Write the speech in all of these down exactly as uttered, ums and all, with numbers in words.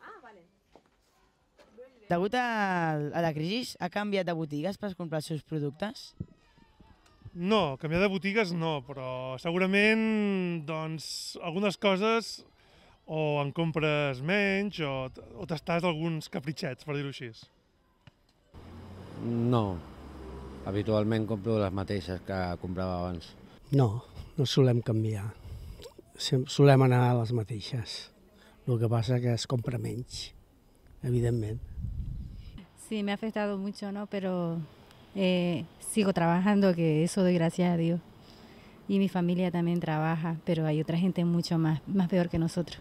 Ah, vale. Degut a, a la crisi, ha canviat de botigues per comprar els seus productes? No, canviar de botigues no, però segurament doncs, algunes coses o en compres menys o, o t'estàs alguns capritxets, per dir-ho així. No, habitualment compro les mateixes que comprava abans. No, no solem canviar, solem anar a les mateixes, el que passa que es compra menys, evidentment. Sí, me ha afectado mucho, ¿no? Pero eh, sigo trabajando, que eso doy gracias a Dios. Y mi familia también trabaja, pero hay otra gente mucho más, más peor que nosotros.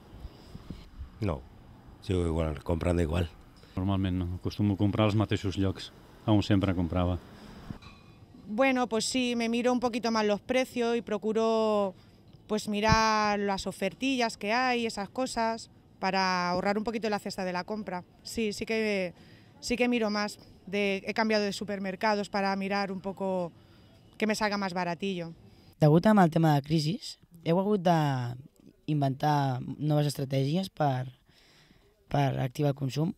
No, sigo igual, comprando igual. Normalment no, acostumo a comprar als mateixos llocs, aún siempre compraba. Bueno, pues sí, me miro un poquito más los precios y procuro pues mirar las ofertillas que hay, esas cosas, para ahorrar un poquito la cesta de la compra. Sí, sí que, sí que miro más. De, he cambiado de supermercados para mirar un poco que me salga más baratillo. Degut amb el tema de crisi, heu hagut d'inventar noves estratègies per, per activar el consum?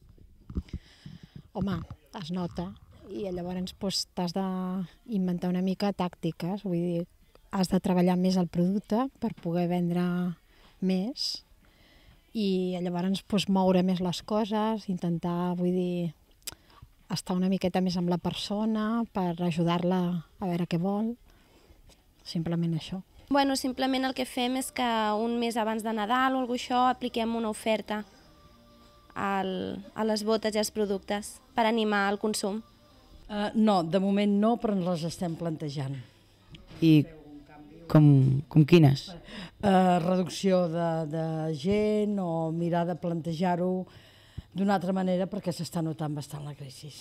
Home, es nota. I llavors doncs, t'has d'inventar una mica tàctiques, vull dir, has de treballar més el producte per poder vendre més i llavors doncs, moure més les coses, intentar, vull dir, estar una miqueta més amb la persona per ajudar-la a veure què vol, simplement això. Bueno, simplement el que fem és que un mes abans de Nadal o alguna cosa això apliquem una oferta al, a les botes i als productes per animar el consum. Uh, no, de moment no, però ens les estem plantejant. I com, com quines? Uh, reducció de, de gent o mirar de plantejar-ho d'una altra manera perquè s'està notant bastant la crisi.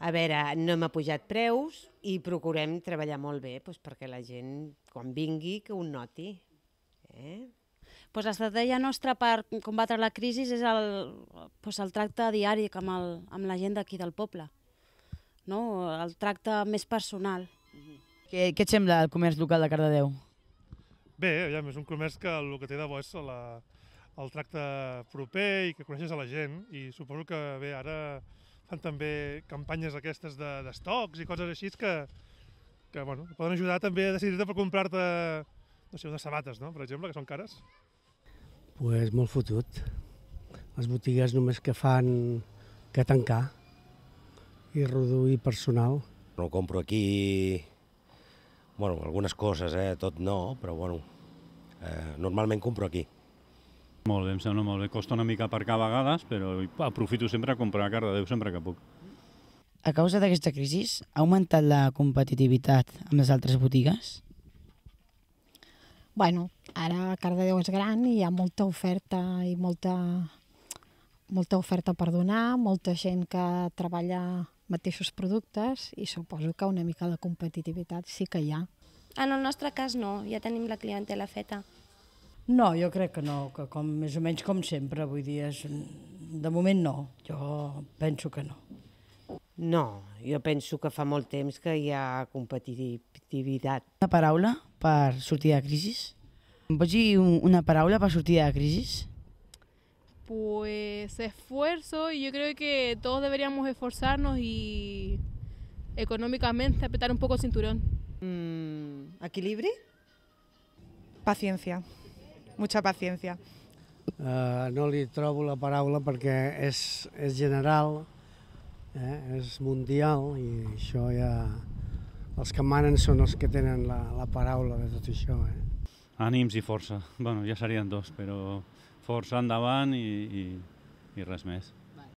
A veure, no hem apujat preus i procurem treballar molt bé doncs, perquè la gent, quan vingui, que ho noti. Eh? Pues l'estratègia nostra per combatre la crisi és el, pues el tracte diari amb, el, amb la gent d'aquí del poble. No? El tracte més personal. Què, què et sembla el comerç local de Cardedeu? Bé, ja, és un comerç que el que té de bo és la, el tracte proper i que coneixes a la gent. I suposo que bé, ara fan també campanyes aquestes d'estocs i coses així que, que bueno, poden ajudar també a decidir-te per comprar-te, no sé, unes sabates, no? Per exemple, que són cares. Pues molt fotut. Les botigues només que fan que tancar i reduir personal. No compro aquí, bueno, algunes coses, eh? Tot no, però bueno, eh, normalment compro aquí. Molt bé, em sembla molt bé. Costa una mica aparcar a vegades, però aprofito sempre a comprar a Cardedeu sempre que puc. A causa d'aquesta crisi, ha augmentat la competitivitat amb les altres botigues? Bueno, ara Cardedeu és gran i hi ha molta oferta i molta, molta oferta per donar, molta gent que treballa mateixos productes i suposo que una mica de competitivitat sí que hi ha. En el nostre cas no, ja tenim la clientela feta. No, jo crec que no, que com, més o menys com sempre, vull dir, és, de moment no, jo penso que no. No, jo penso que fa molt temps que hi ha competitivitat. Una paraula per sortir de crisi? Em pots dir una paraula per sortir de crisi? Pues esfuerzo, y yo creo que todos deberíamos esforzarnos y económicamente apretar un poco el cinturón. Mm, ¿equilibrio? Paciencia, mucha paciencia. Uh, no li trobo la paraula perquè és, és general, eh? És mundial i això ja... Els que manen són els que tenen la, la paraula de tot això. Eh? Ànims i força, bueno, ja serien dos, però força endavant i, i, i res més.